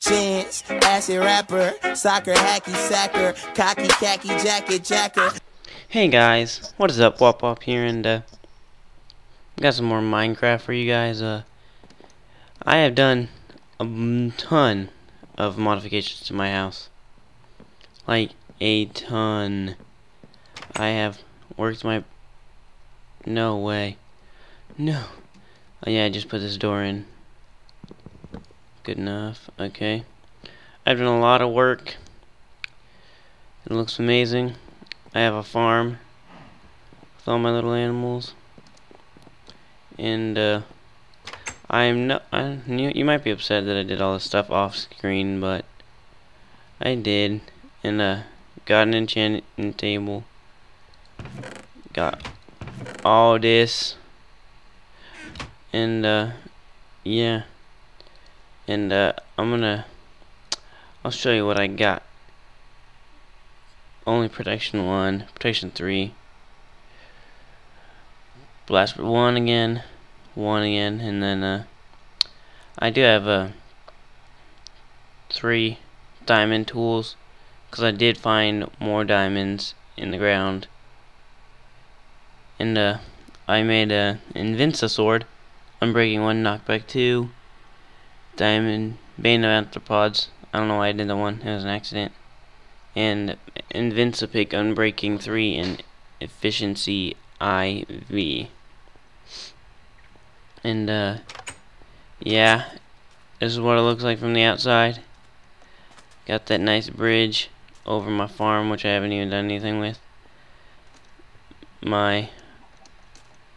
Chance, acid rapper, soccer, hacky sacker, cocky, khaki, jacket, jacker. Hey guys, what is up? Wop Wop here, and got some more Minecraft for you guys. I have done a ton of modifications to my house. Like a ton. I have worked my... No way. No. Oh yeah, I just put this door in. Good enough. Okay. I've done a lot of work. It looks amazing. I have a farm with all my little animals. And you might be upset that I did all this stuff off screen, but I did. And got an enchanting table. Got all this. And yeah. And I'll show you what I got. Only protection 1, protection 3, blast 1 again, 1 again, and then I do have 3 diamond tools because I did find more diamonds in the ground, and I made a Invincia sword, unbreaking 1, knockback 2. Diamond, Bane of Anthropods. I don't know why I did the one. It was an accident. And Invincipic, unbreaking 3, and efficiency IV. And yeah, this is what it looks like from the outside. Got that nice bridge over my farm, which I haven't even done anything with. My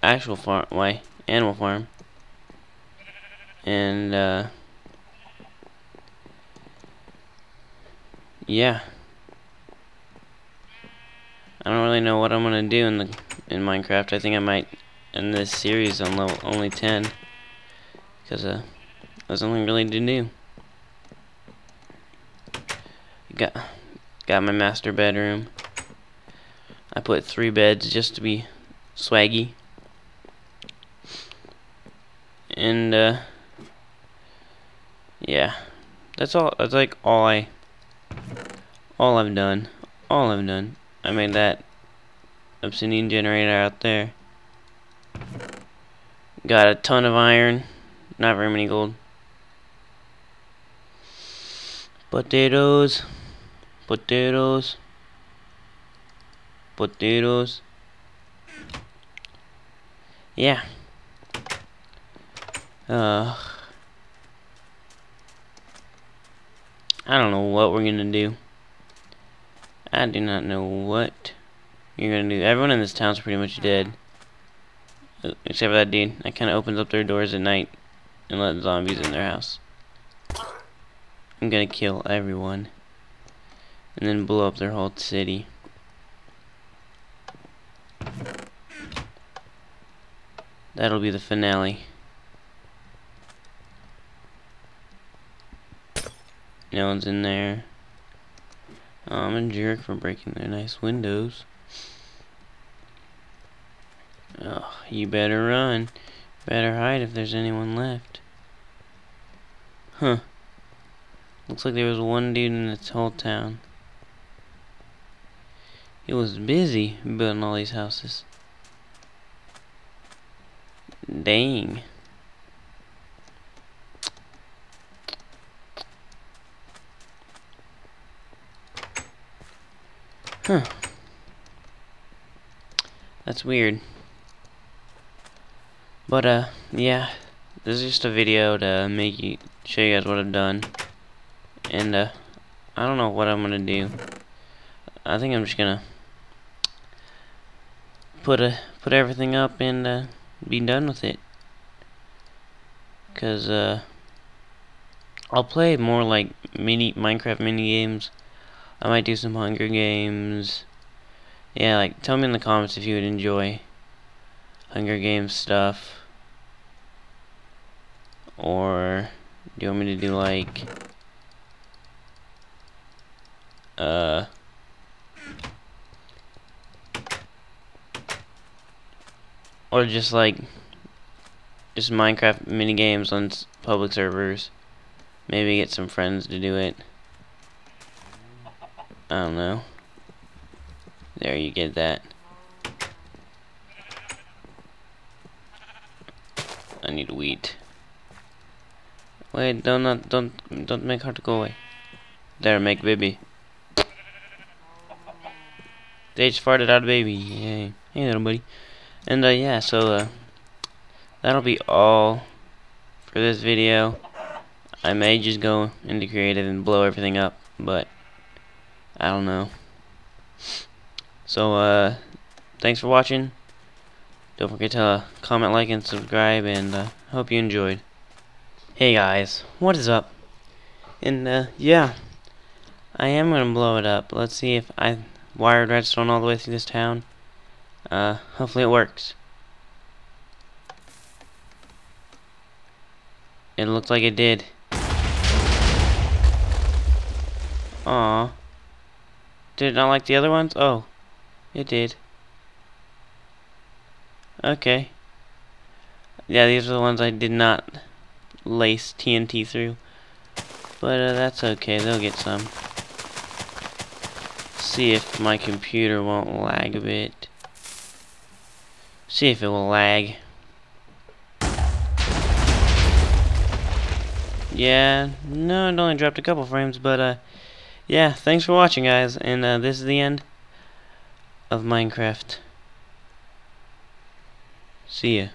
actual farm, my animal farm. And yeah, I don't really know what I'm gonna do in Minecraft. I think I might end this series on level only 10 because there's nothing really to do. Got my master bedroom. I put 3 beds just to be swaggy, and yeah, that's all. That's like all I've done. I made that obsidian generator out there. Got a ton of iron, not very many gold. Potatoes, potatoes, potatoes. Yeah. I don't know what we're gonna do. I do not know what you're gonna do. Everyone in this town's pretty much dead. Except for that dude. That kinda opens up their doors at night and lets zombies in their house. I'm gonna kill everyone. And then blow up their whole city. That'll be the finale. No one's in there. Oh, I'm a jerk for breaking their nice windows. Oh, you better run. Better hide if there's anyone left. Huh. Looks like there was one dude in this whole town. He was busy building all these houses. Dang. Huh. That's weird. But yeah, this is just a video to show you guys what I've done. And I don't know what I'm gonna do. I think I'm just gonna put everything up and be done with it. 'Cause I'll play more like Minecraft mini games. I might do some Hunger Games. Yeah, like, tell me in the comments if you would enjoy Hunger Games stuff. Or do you want me to do, like, or just, like, just Minecraft minigames on public servers. Maybe get some friends to do it. I don't know. There, you get that. I need wheat. Wait, don't make her to go away. There, make baby. They just farted out a baby. Yay. Hey little buddy. And yeah, so that'll be all for this video. I may just go into creative and blow everything up, but I don't know. So thanks for watching. Don't forget to comment, like, and subscribe, and hope you enjoyed. Hey guys, what is up? And yeah, I am gonna blow it up. Let's see if I wired redstone all the way through this town. Hopefully it works. It looked like it did. Aww. Did it not like the other ones? Oh, it did. Okay. Yeah, these are the ones I did not lace TNT through. But that's okay, they'll get some. See if my computer won't lag a bit. See if it will lag. Yeah, no, it only dropped a couple frames, but yeah, thanks for watching, guys, and this is the end of Minecraft. See ya.